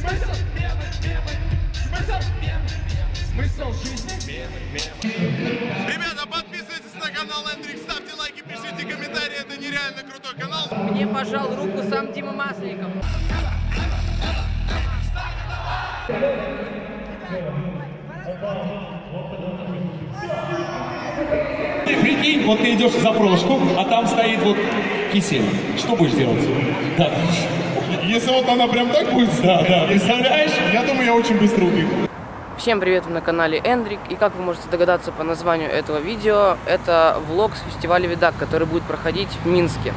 Смысл жизни. Ребята, подписывайтесь на канал Андрик, ставьте лайки, пишите комментарии, это нереально крутой канал. Мне пожал руку сам Дима Масленников. Прикинь, вот ты идешь в запрошку, а там стоит вот кисель. Что будешь делать? Да. Если вот она прям так будет, да, представляешь? Я думаю, я очень быстро убегу. Всем привет, вы на канале Andrik, и как вы можете догадаться по названию этого видео, это влог с фестиваля Видак, который будет проходить в Минске.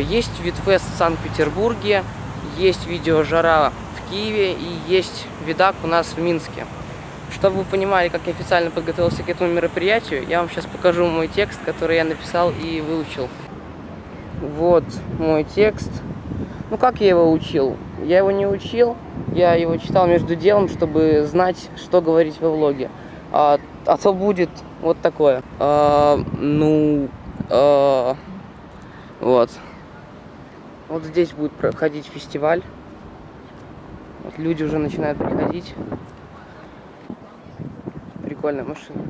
Есть Видфест в Санкт-Петербурге, есть видео Жара в Киеве и есть Видак у нас в Минске. Чтобы вы понимали, как я официально подготовился к этому мероприятию, я вам сейчас покажу мой текст, который я написал и выучил. Вот мой текст. Ну как я его учил? Я его не учил, я его читал между делом, чтобы знать, что говорить во влоге. А то будет вот такое. Вот. Вот здесь будет проходить фестиваль. Вот люди уже начинают приходить. Прикольная машина.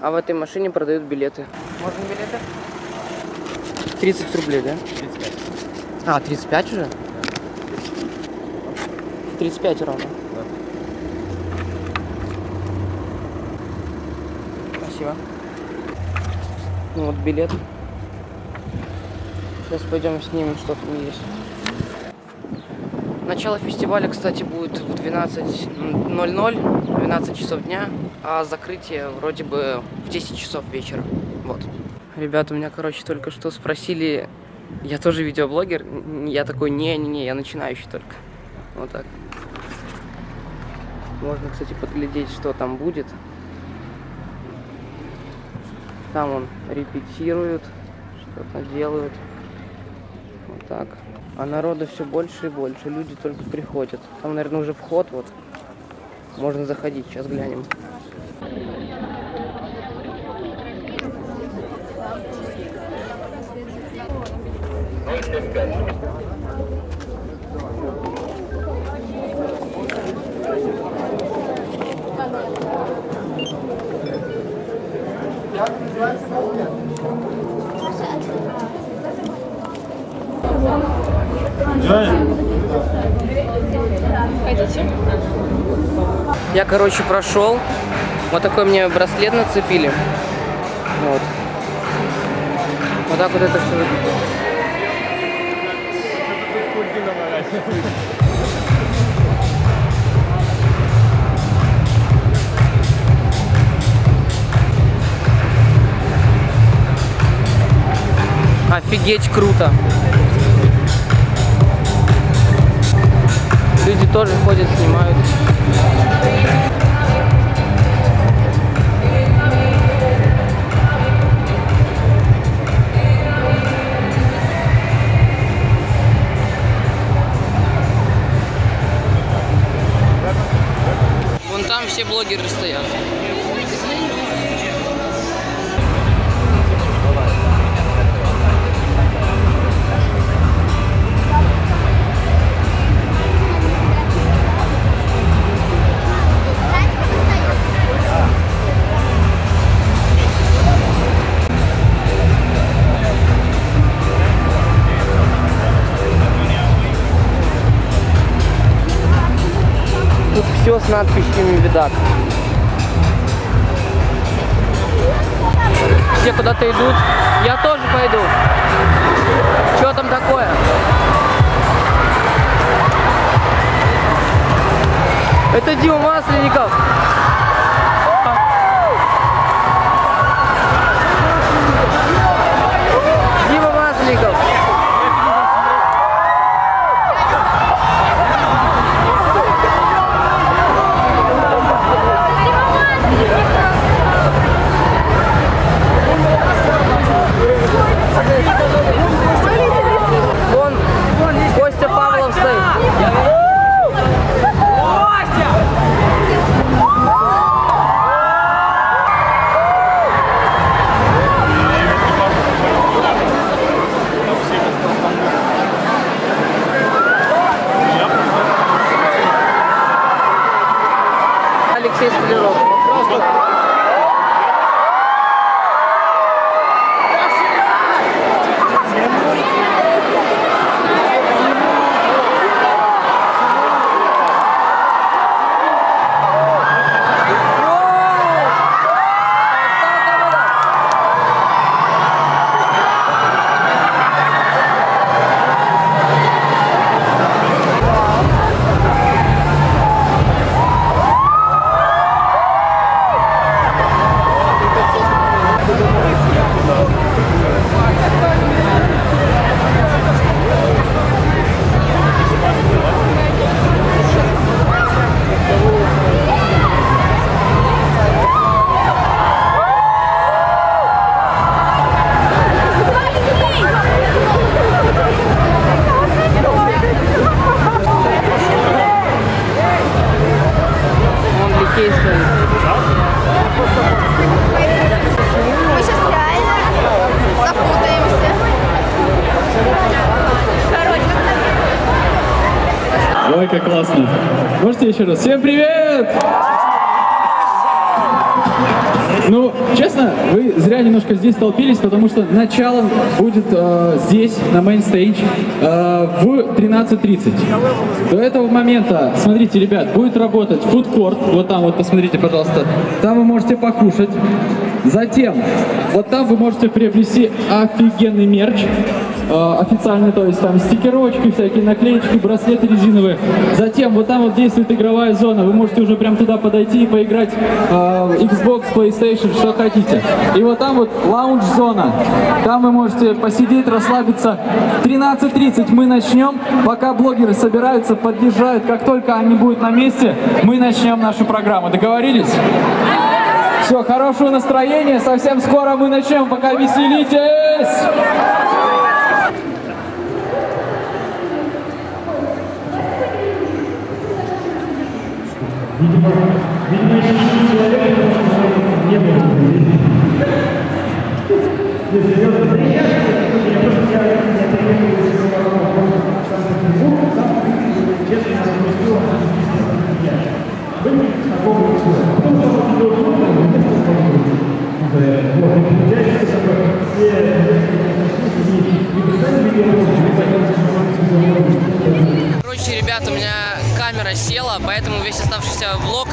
А в этой машине продают билеты. Можно билеты? 30 рублей, да? 35. А, 35 уже? Да. 35 ровно. Да. Спасибо. Ну вот билет. Сейчас пойдем снимем, что там есть. Начало фестиваля, кстати, будет в 12:00, 12 часов дня, а закрытие вроде бы в 10 часов вечера. Вот. Ребята, у меня, короче, только что спросили, я тоже видеоблогер, я такой, не, я начинающий только. Вот так. Можно, кстати, подглядеть, что там будет. Там он репетирует, что-то делают. Вот так. А народу все больше и больше, люди только приходят. Там, наверное, уже вход, вот. Можно заходить, сейчас глянем. Я, короче, прошел. Вот такой мне браслет нацепили. Вот. Вот так вот это все выглядит. Офигеть, круто! Люди тоже ходят, снимают. Вон там все блогеры стоят. Все с надписями «Видак». Все куда-то идут. Я тоже пойду. Что там такое? Это Дима Масленников. Дима Масленников. Павловской. Костя! Ой, как классно. Можете еще раз? Всем привет! Ну, честно, вы зря немножко здесь толпились, потому что начало будет здесь, на мейнстейдж, в 13:30. До этого момента, смотрите, ребят, будет работать фудкорт, вот там вот, посмотрите, пожалуйста, там вы можете покушать. Затем, вот там вы можете приобрести офигенный мерч, официальный, то есть там стикерочки, всякие наклеечки, браслеты резиновые. Затем, вот там вот действует игровая зона, вы можете уже прям туда подойти и поиграть в Xbox, PlayStation, что хотите. И вот там вот лаунж-зона, там вы можете посидеть, расслабиться. 13:30 мы начнем, пока блогеры собираются, подъезжают, как только они будут на месте, мы начнем нашу программу. Договорились? Все, хорошего настроения, совсем скоро мы начнем, пока веселитесь! Короче, ребят, у меня камера села, поэтому весь оставшийся влог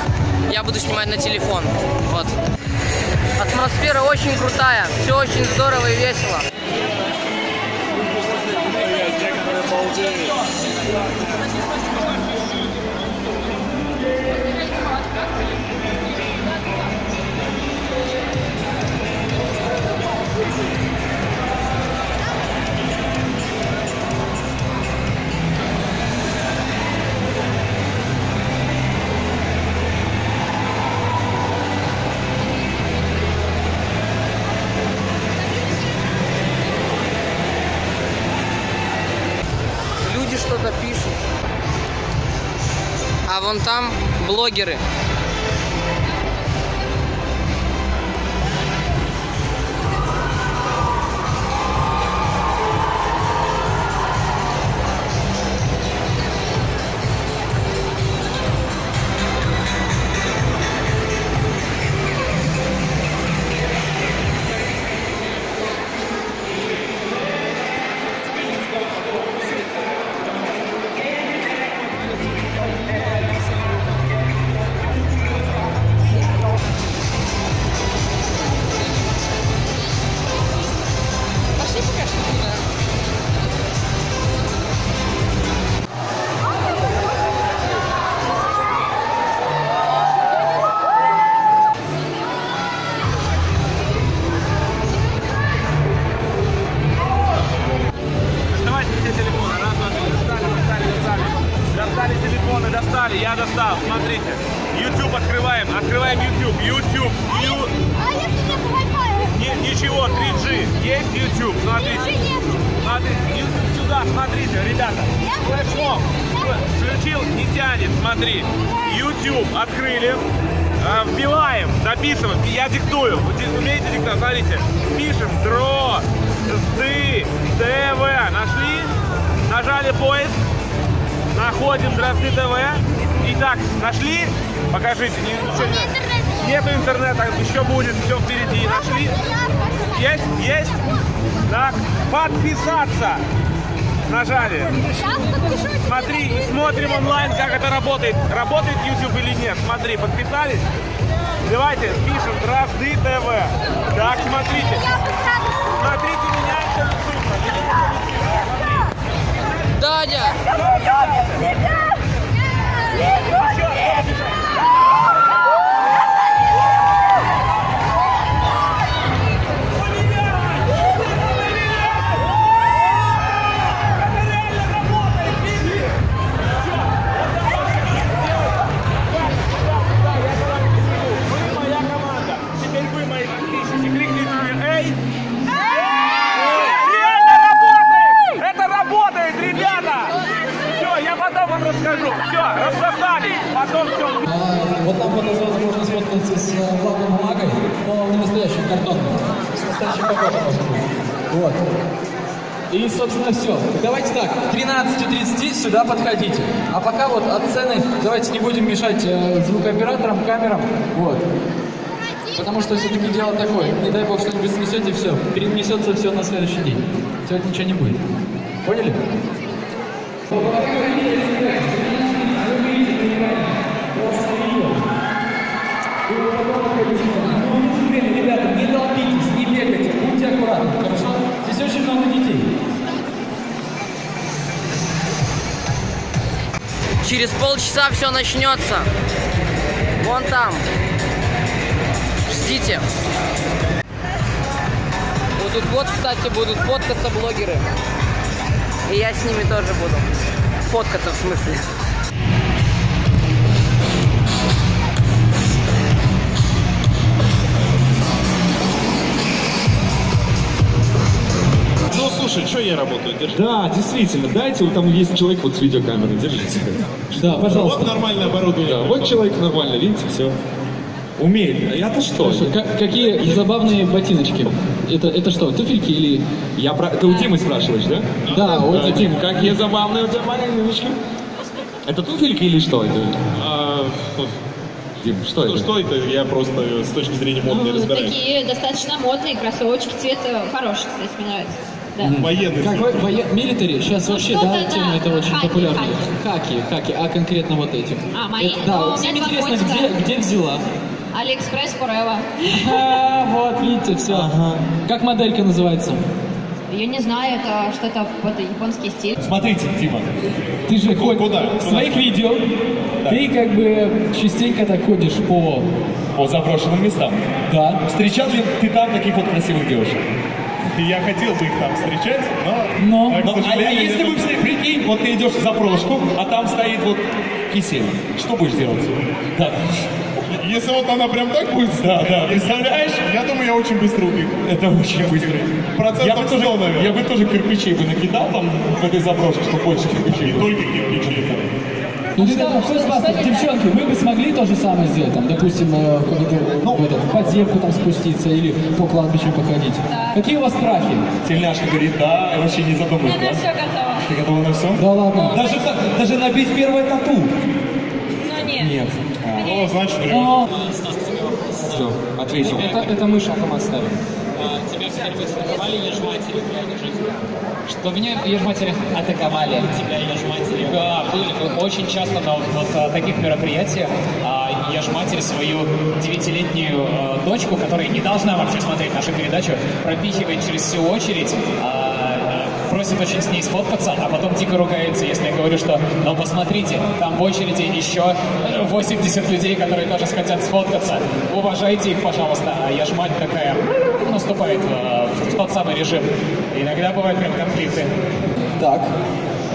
я буду снимать на телефон. Вот. Атмосфера очень крутая, все очень здорово и весело. Люди что-то пишут, а вон там блогеры. Нажали. Смотри, смотрим онлайн, как это работает. Работает YouTube или нет? Смотри, подписались? Давайте пишем Дрозды ТВ. Так, смотрите. Смотрите, меняется лицо. Дадя! Вот там вот есть возможность сфоткаться с главной бумагой, но не настоящей, картонной, с настоящей картонной. Вот. И, собственно, все. Давайте так, к 13:30 сюда подходите. А пока вот от сцены давайте не будем мешать звукооператорам, камерам. Вот. Потому что все-таки дело такое. Не дай бог, что-нибудь снесете, все. Перенесется все на следующий день. Сегодня ничего не будет. Поняли? Ребята, не толпитесь, не бегайте, будьте аккуратны, хорошо? Здесь очень много детей. Через полчаса все начнется. Вон там. Ждите. Будут вот, кстати, будут фоткаться блогеры. И я с ними тоже буду. Фоткаться, в смысле. Ну, слушай, что я работаю? Держи. Да, действительно, дайте, вот там есть человек вот с видеокамерой, держите. Да, пожалуйста. Вот нормальное оборудование. Да, вот человек нормально, видите, все. Умеет. А я-то что? Слушай, какие забавные ботиночки. Это что, туфельки или... Ты у Димы спрашиваешь, да? Да, вот, Дим, какие забавные у тебя ботиночки. Это туфельки или что это? Дим, что это? Что это? Я просто с точки зрения мод не разбираюсь. Такие достаточно модные кроссовочки, цвета хорошие, кстати, мне нравятся. Да. Военный. Милитари? Сейчас вообще, да, тема это очень популярная. Хаки, а конкретно вот этих. А, мои? Да, всем интересно, где взяла? Алиэкспресс Forever. Вот, видите, все. Ага. Как моделька называется? Я не знаю, это что-то под японский стиль. Смотрите, Дима. Ты же ходишь в своих видео, да. Ты как бы частенько так ходишь по заброшенным местам. Да. Встречал ли ты там таких вот красивых девушек? Я хотел бы их там встречать, но а если вы все, прикинь, вот ты идешь за прошку, а там стоит вот кисель. Что будешь делать? Да. Если вот она прям так будет, да, представляешь? Я думаю, я очень быстро убегу. Это очень быстро. Я бы тоже кирпичей бы накидал там в этой заброшке, что больше кирпичей. Не только кирпичей. Ну, девчонки, вы бы смогли то же самое сделать, там, допустим, в подземку там спуститься или по кладбищу походить? Да. Какие у вас страхи? Тельняшка говорит, да, я вообще не задумываюсь. Я на все готова. Ты готова на все? Да ладно. Даже набить первое тату? Ну, нет. Ну, значит, время. Все, ответил. Это мы шахом отставим. Тебя впервые атаковали ежматери, что меня ежматери атаковали? Тебя ежматери. Да, были очень часто на вот таких мероприятиях. Ежматери свою 9-летнюю дочку, которая не должна вообще смотреть нашу передачу, пропихивает через всю очередь. Просит очень с ней сфоткаться, а потом дико ругается, если я говорю, что «ну посмотрите, там в очереди еще 80 людей, которые тоже хотят сфоткаться, уважайте их, пожалуйста». А я ж мать такая наступает в тот самый режим. Иногда бывают прям конфликты. Так,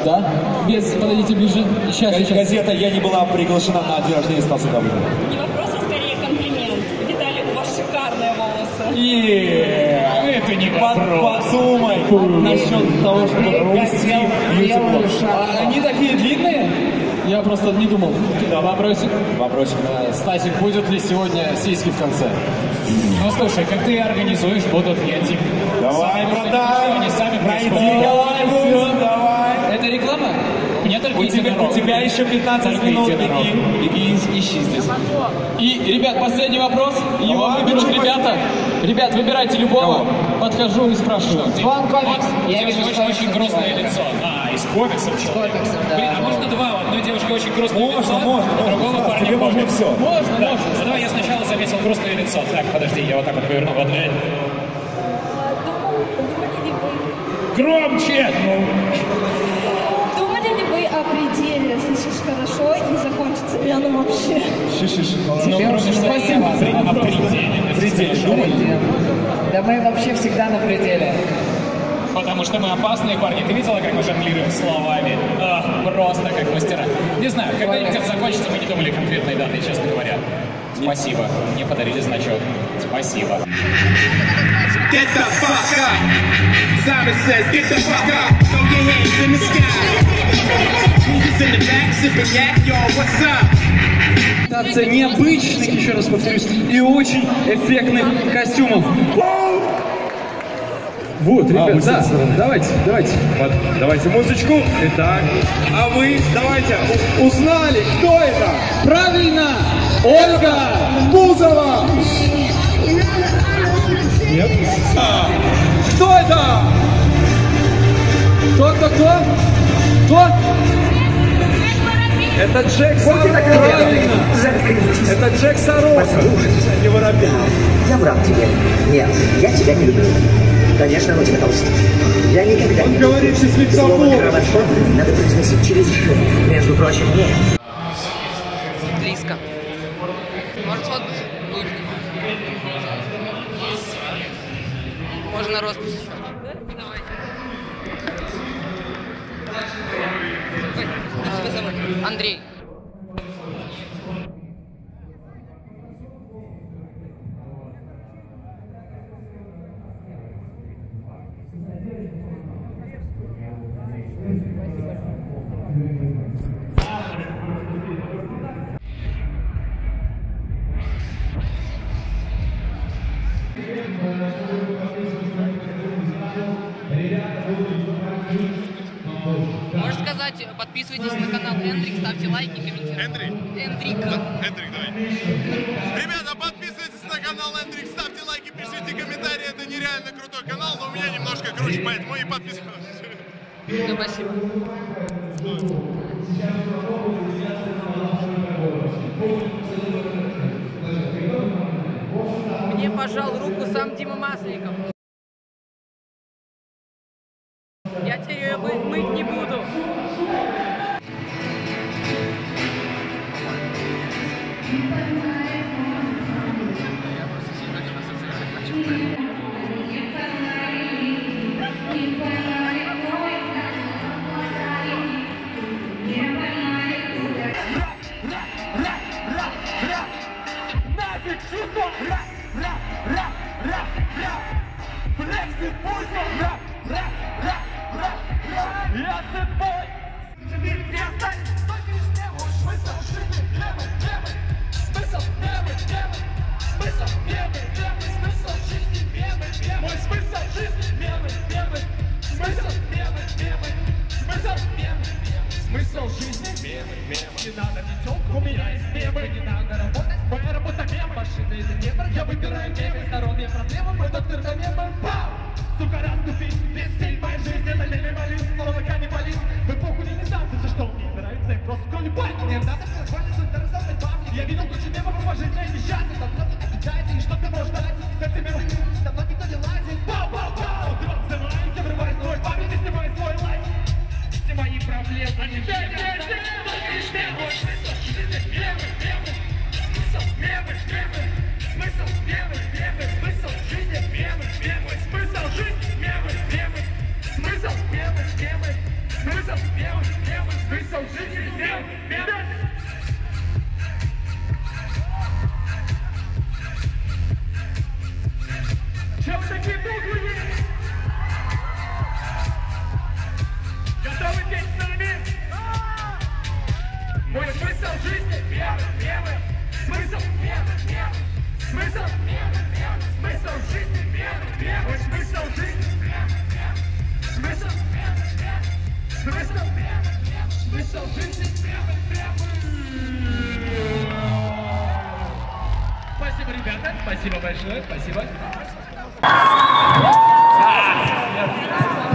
да? Без, подойдите ближе. Сейчас. Газета «Я не была приглашена на день рождения» Стаса Гаврилова. Не вопрос, а скорее комплимент. Виталий, у вас шикарные волосы. Это не вопрос. Подумай насчет того, что русский бьюти-блогер. Они такие длинные? Я просто не думал. Да, вопросик. Стасик, будет ли сегодня сиськи в конце? Ну слушай, как ты организуешь, будут я тип. Давай, продай. Давай. Это реклама? У тебя еще 15 минут, беги, ищи здесь. И, ребят, последний вопрос. Его выберут ребята. Ребят, выбирайте любого. Подхожу и спрашиваю. Вам комикс? Я вижу очень грустное лицо. А, из комиксов? Из комиксов, да. Блин, а можно два? У одной девушки очень грустное лицо, у другого парня можно все. Можно. Ну давай я сначала заметил грустное лицо. Так, подожди, я вот так вот поверну. Вот, глянь. Громче! О пределе, слышишь хорошо, и закончится ли оно вообще. Спасибо. О пределе. Да мы вообще всегда на пределе. Потому что мы опасные парни. Ты видела, как мы жонглируем словами? Просто как мастера. Не знаю, когда концерт закончится, мы не думали конкретной даты, честно говоря. Спасибо. Мне подарили значок. Спасибо. Get the fuck up. Simon says, get the fuck up. Throw your hands in the sky. Niggas in the back sipping yak, y'all, what's up? Необычных, еще раз повторюсь, и очень эффектных костюмов. Вот, ребят, да, давайте музычку. Итак, а вы давайте узнали, кто это? Правильно, Ольга Бузова. Нет? Кто это? Кто? Это Джек Сорока. Это Джек Сорока. Не воробей. Я врал тебе. Нет, я тебя не люблю. Конечно, оно тебя толстит. Я никогда не люблю. Он говорит, счастливый слово «кровоток» надо произносить через «ш». Между прочим, нет. Близко. Может, вот будет. Можно роспись еще. Андрей. Можешь сказать, подписывайтесь на канал Андрик, ставьте лайки, комментируйте. Андрик. Андрик, давай. Ребята, подписывайтесь на канал Андрик, ставьте лайки, пишите комментарии. Это нереально крутой канал, но у меня немножко круче, поэтому и подписывайтесь. Ну, спасибо. Мне пожал руку сам Дима Масленников. Я тебе ее мыть не буду.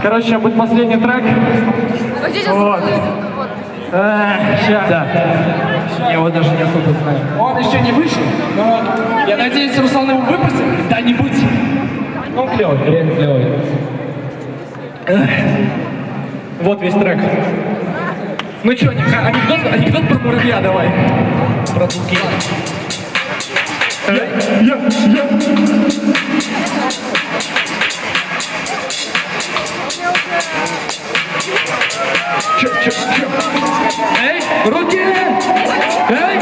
Короче, сейчас будет последний трек. Вот. Сейчас. Да. Я его даже не особо знаю. Он еще не вышел, но я надеюсь, Руслан его выпустит когда-нибудь. Он клевый, реально клевый. Вот весь трек. Ну что, анекдот про муравья давай. Про звуки. Эй, руки! Эй!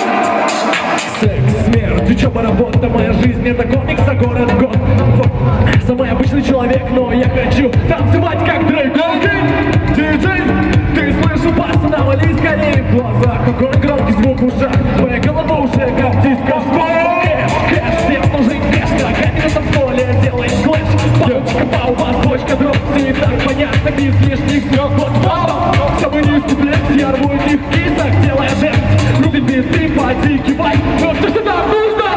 Секс, смерть, учеба, работа, моя жизнь, это комик за город в год. Самый обычный человек, но я хочу танцевать как Дрейк. Диджей, ты слышал бас, навали скорее в глазах. Какой громкий звук в ушах, моя голова уже как диско. Кэш, всем нужен кэш, ногами на танцполе делаешь клэш. Паучка, пау, бас, бочка, излишних трех подвалов, чтобы не вступлять, я рву их кисок, делая дэнс, руби биты, поди, кивай, но что сюда нужно?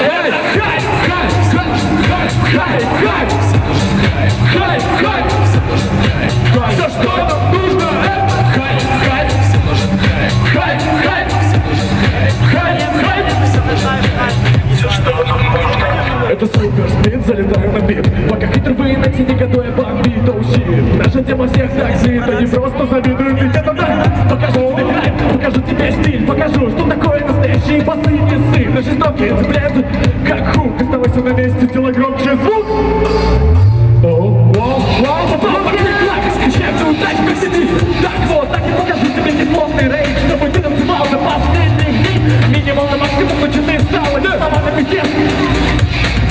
Эй, хай, хай, хай, хай, хай, хай, хай, хай, все, что нам нужно, хай, хай, хай, хай, хай, хай, все, что нам нужно. Это супер спид, залетаю на бит, пока хитровые на тени готовы бомбить, оу щит. Наша тема всех таксит, они просто завидуют, ведь это да. Покажу тебе хайп, покажу тебе стиль, покажу, что такое настоящие басы, не сы. Наши стоки цепляются, как хук, оставайся на месте, делай громче звук. Скучаемся, удачи, как сидит. Так вот, так и покажу тебе несловный рейд, чтобы ты танцевал до последних дней. Минимум на максимум, но читы стало, не слова на пикет.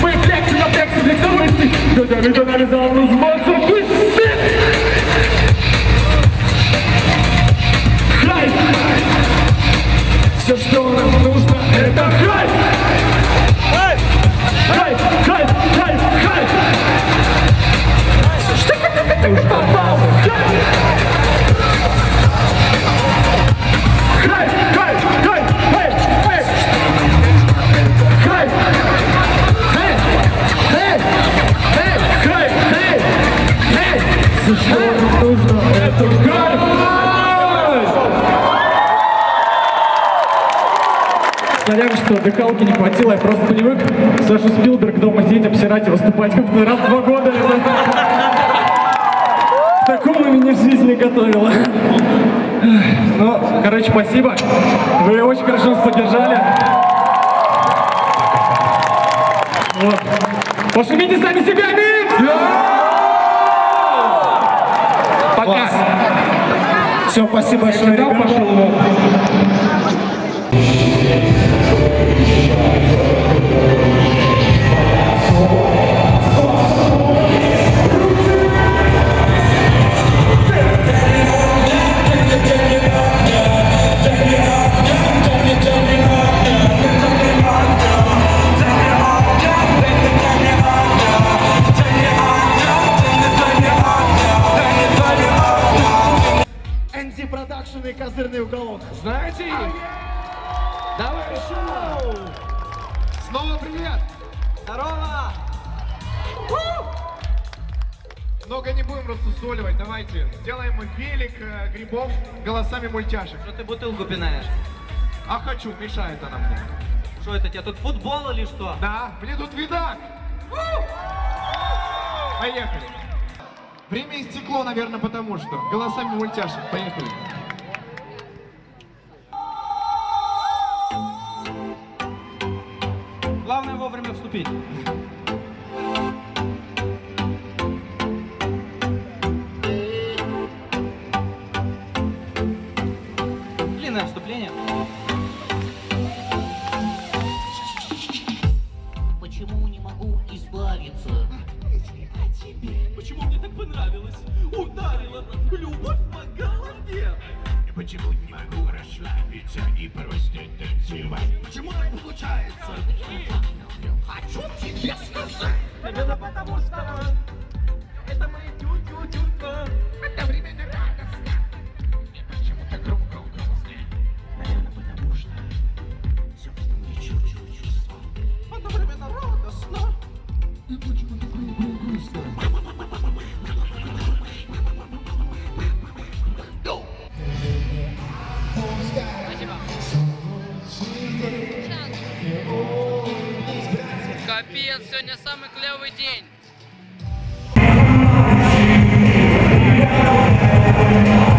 Мы флексы на флексы, флексы мысли. Дядя Витя навязал на звон зубы. Хайп! Все, что нам нужно, это хайп! Хайп! Хайп! Хайп! Хайп! Хайп! Все, что ты попал! Хайп! Хайп! Хайп! Хайп! Хайп! Хайп! Хайп! Все, что нам нужно, это хайп! Сорян, что дыхалки не хватило, я просто привык Сашу Спилберг дома сидеть, обсирать и выступать как-то раз в 2 года. К такому меня жизнь не готовила. Ну, короче, спасибо. Вы очень хорошо нас поддержали. Вот. Пошумите сами себя, Минск! Yeah! Пока! Класс. Все, спасибо большое, ребята. Пошел. AnD Production и козырный уголок. Знаете их? Давай шоу! Снова привет! Здорово! Много не будем рассусоливать, давайте сделаем велик грибов голосами мультяшек. Что ты бутылку пинаешь? А хочу, мешает она мне. Что это, тебя тут футбол или что? Да, мне тут Видак! Поехали! Время и стекло, наверное, потому что голосами мультяшек, поехали! Главное вовремя вступить. Длинное вступление. Почему не могу избавиться от тебя? Почему мне так понравилось? Ударила любовь по голове. Почему не могу расслабиться и просто танцевать? Почему так получается? Хочу тебе сказать. Наверное, потому что это мои тю-тю-тюка. Это временно радостно. Мне почему-то громко удалось. Наверное, потому что все это мне чу-чу-чувство. Одновременно радостно. И почему-то грустно. Капец, сегодня самый клевый день. All right.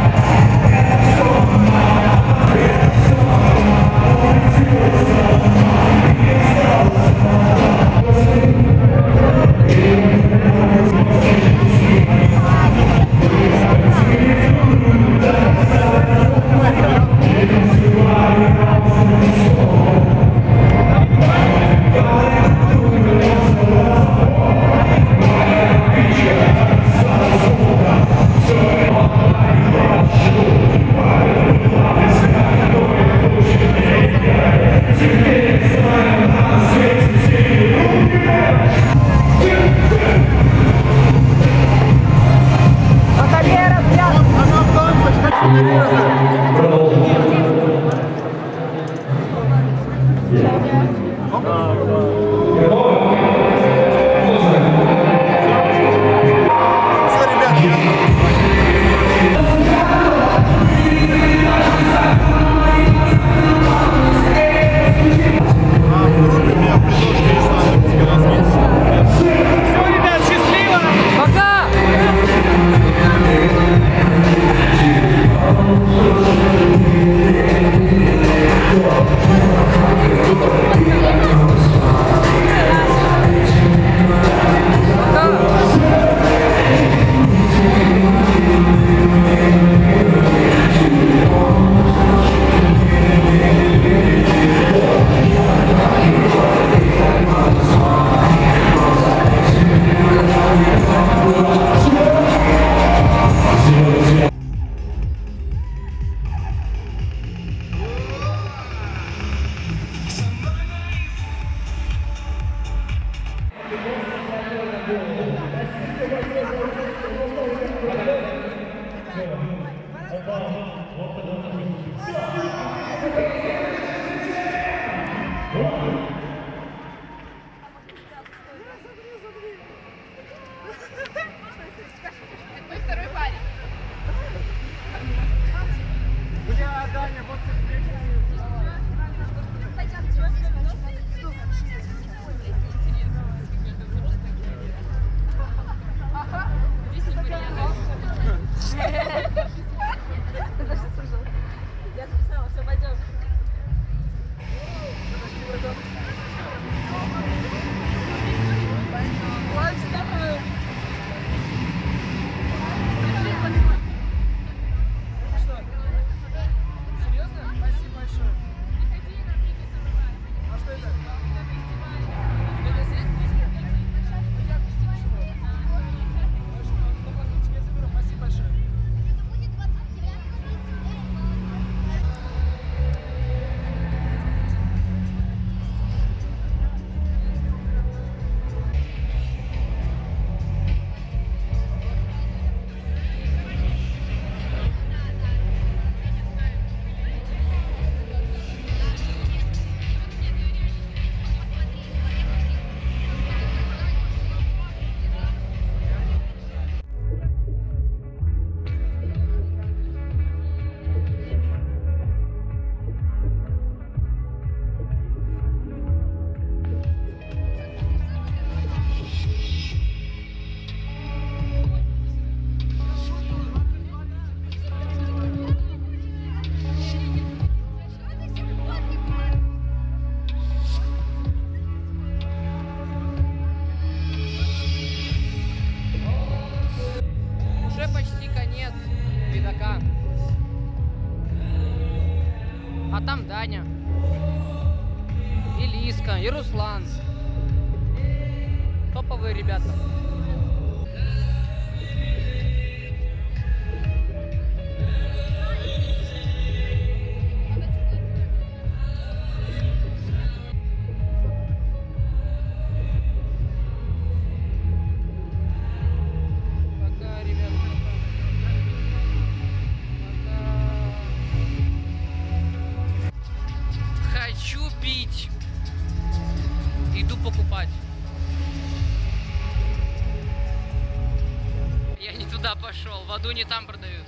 Пошел, в аду не там продают.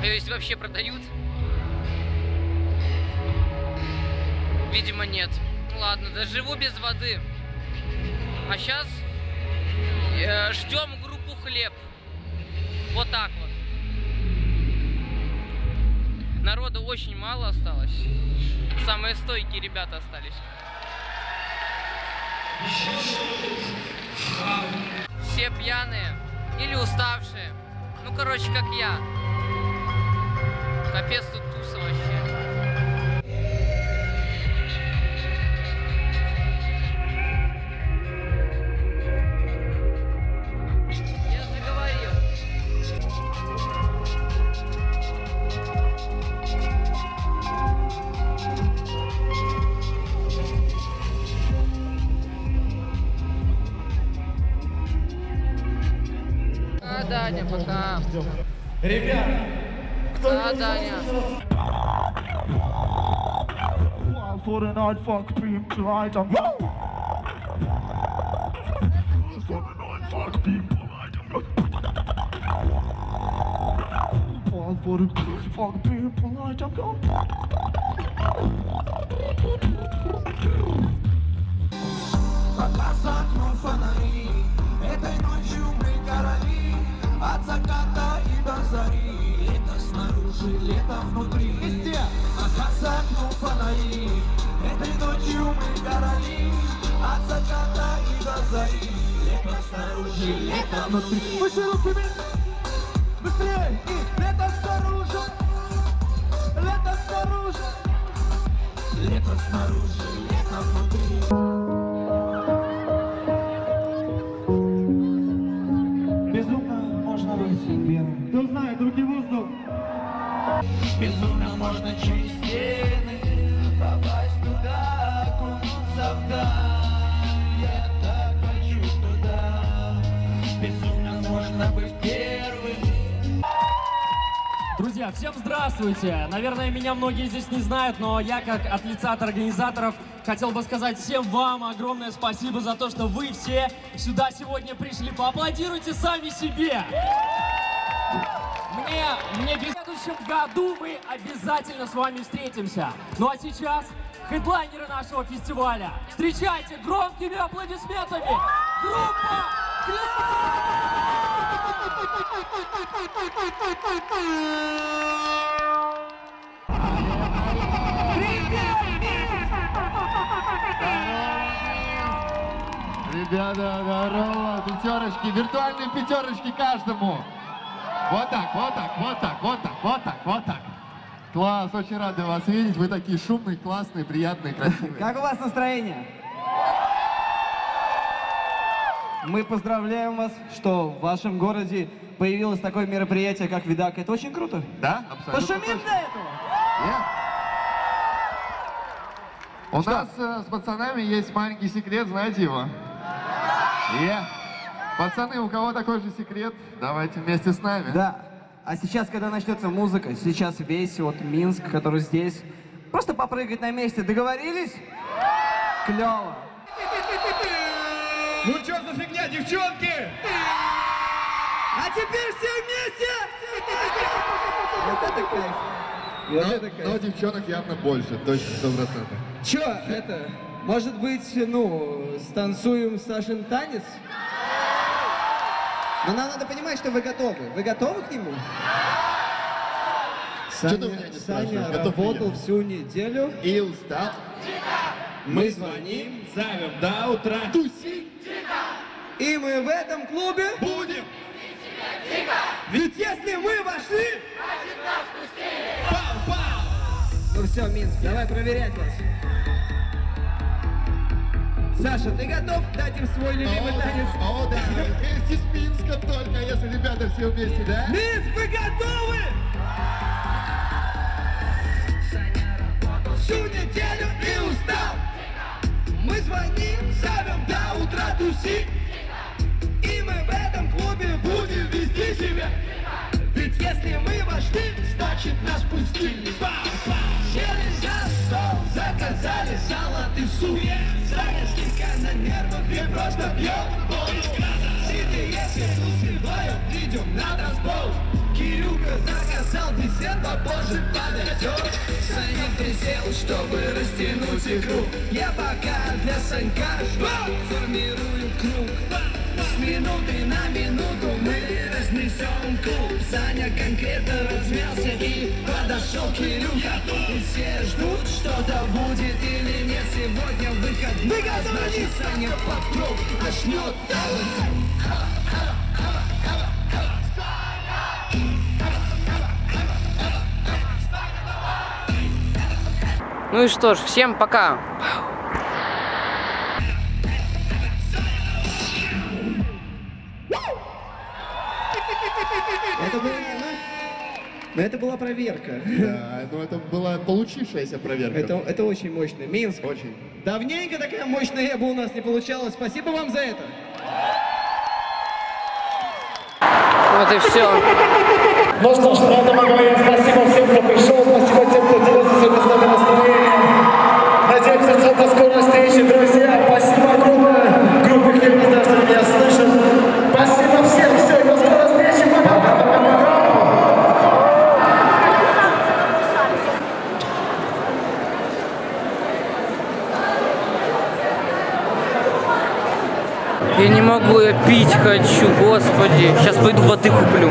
То есть вообще продают? Видимо, нет. Ладно, доживу без воды. А сейчас ждем группу «Хлеб». Вот так вот. Народу очень мало осталось. Самые стойкие ребята остались. Все пьяные или уставшие. Ну, короче, как я. Капец тут туса вообще. Я Даня, пока. Ребят, кто этой ночью мы короли. От заката и до зари, лето снаружи, лето внутри. Везде! Пока за окном фонари, этой ночью мы короли. От заката и до зари, лето снаружи, лето внутри. Выше руками! Быстрее! И лето снаружи! Лето снаружи! Лето снаружи, лето внутри. Кто знает, руки в воздух. Безумно можно через стены попасть туда, окунуться вдаль. Всем здравствуйте! Наверное, меня многие здесь не знают, но я, как от лица от организаторов, хотел бы сказать всем вам огромное спасибо за то, что вы все сюда сегодня пришли. Поаплодируйте сами себе! Мне в следующем году мы обязательно с вами встретимся. Ну а сейчас хедлайнеры нашего фестиваля. Встречайте громкими аплодисментами группа «Класс». Ребята, здорово, пятерочки, виртуальные пятерочки каждому. Вот так, вот так, вот так, вот так, вот так, вот так. Класс, очень рады вас видеть. Вы такие шумные, классные, приятные, красивые. Как у вас настроение? Мы поздравляем вас, что в вашем городе появилось такое мероприятие, как Видак. Это очень круто. Да, абсолютно. Пошумим до этого! Yeah. У нас с пацанами есть маленький секрет, знаете его? Yeah. Пацаны, у кого такой же секрет? Давайте вместе с нами. Да. А сейчас, когда начнется музыка, сейчас весь вот Минск, который здесь, просто попрыгать на месте. Договорились? Клево. Ну что за фигня, девчонки? А теперь все вместе! Вот это кайф. Но девчонок явно больше, точно 100%. Че это? Может быть, ну, станцуем Сашин танец? Но нам надо понимать, что вы готовы. Вы готовы к нему? Саня работал всю неделю. И устал. Мы звоним, зовем до утра. Тусим. И мы в этом клубе будем. Ведь если мы вошли, значит нас пустили. Пау-пау. Ну все, Минск, давай проверять вас. Саша, ты готов дать им свой любимый танец? О, да. Вместе с Минском только, если ребята все вместе, да? Минск, вы готовы? Саня работал всю неделю и устал. Мы звоним, зовем до утра, тусим. И мы в этом клубе будем вести себя. Ведь если мы вошли, значит нас пустили. Сели за стол, заказали салат и суп. Саня слегка на нервах и просто пьем воду. Сиди, если тусы вдвоем, идем на танцпол. Кирюха заказал десерт, попозже подойдет. Саня присел, чтобы растянуть игру. Я пока для Санька жду, формирую круг. С минуты на минуту мы разнесем клуб. Саня конкретно размялся и подошел к Кирюха. И все ждут, что-то будет или нет. Сегодня выходной, значит Саня под круг начнет танцевать. Ну и что ж, всем пока! Это была проверка. Да, но это была получившаяся проверка. Это очень мощно. Минск. Очень. Давненько такая мощная эба у нас не получалась. Спасибо вам за это. Вот и все. Ну что ж, правда мы говорим спасибо всем, кто пришел, спасибо тем, кто делился сегодня с нами настроением. Надеемся, что до скорой встречи, друзья. Спасибо огромное. Группе «Хлеб» не знаю, что меня слышат. Спасибо всем, все, до скорой встречи. Я не могу, я пить хочу, господи. Сейчас пойду воды куплю.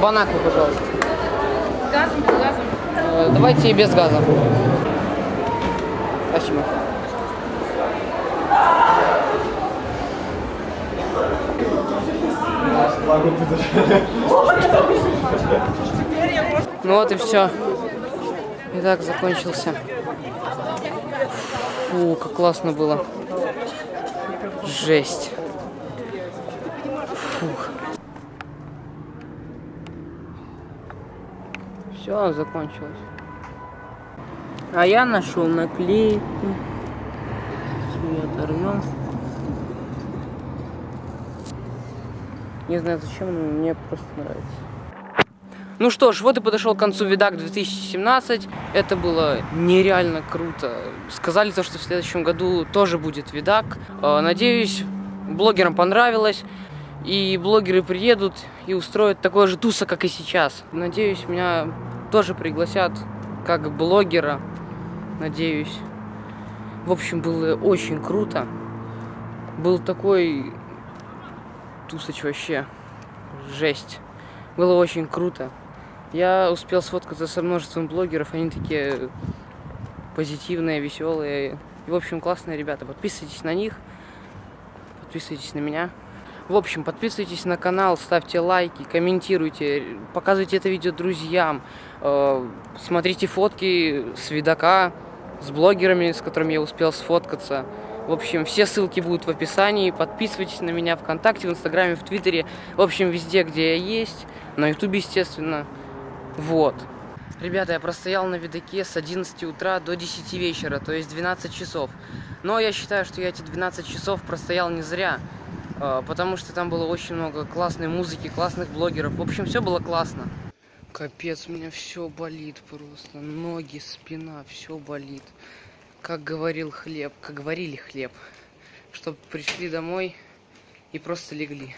Банаку, пожалуйста. С газом, без газа? Давайте и без газа. Спасибо. Ну вот и все. Итак, закончился. Фу, как классно было. Жесть. Фух. Все, закончилось. А я нашел наклейку. Сейчас ее оторвем. Не знаю зачем, но мне просто нравится. Ну что ж, вот и подошел к концу Видак 2017. Это было нереально круто. Сказали то, что в следующем году тоже будет Видак. Надеюсь, блогерам понравилось. И блогеры приедут и устроят такое же туса, как и сейчас. Надеюсь, меня тоже пригласят как блогера. Надеюсь. В общем, было очень круто. Был такой тусач вообще. Жесть. Было очень круто. Я успел сфоткаться со множеством блогеров. Они такие позитивные, веселые. И, в общем, классные ребята. Подписывайтесь на них. Подписывайтесь на меня. В общем, подписывайтесь на канал, ставьте лайки, комментируйте, показывайте это видео друзьям. Смотрите фотки с Видака, с блогерами, с которыми я успел сфоткаться. В общем, все ссылки будут в описании. Подписывайтесь на меня ВКонтакте, в Инстаграме, в Твиттере. В общем, везде, где я есть. На Ютубе, естественно. Вот. Ребята, я простоял на Видаке с 11 утра до 10 вечера, то есть 12 часов. Но я считаю, что я эти 12 часов простоял не зря. Потому что там было очень много классной музыки, классных блогеров. В общем, все было классно. Капец, у меня все болит просто. Ноги, спина, все болит. Как говорил Хлеб, как говорили Хлеб, чтобы пришли домой и просто легли.